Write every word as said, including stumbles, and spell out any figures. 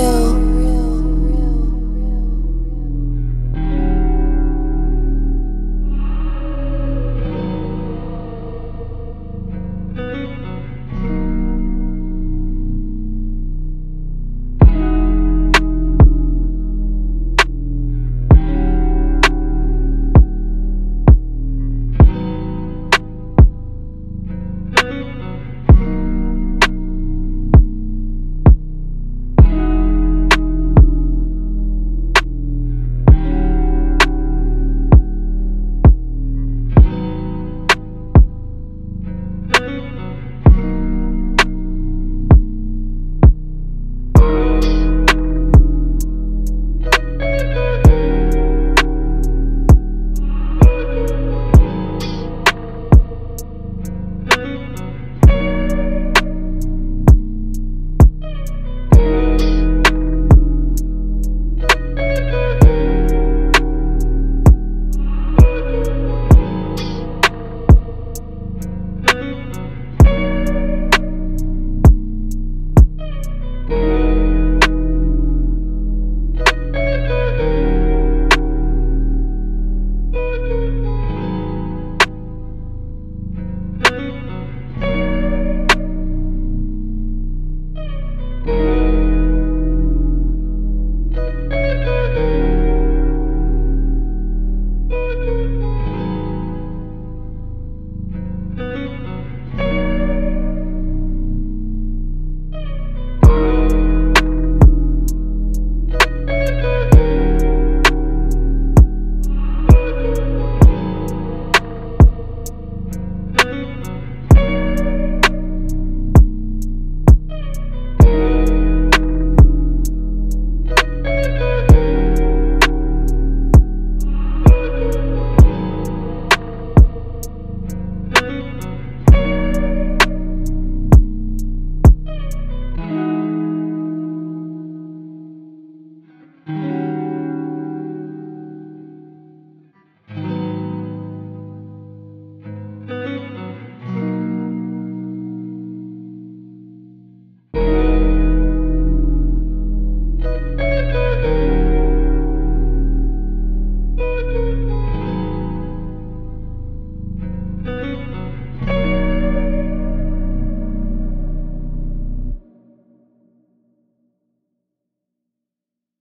feel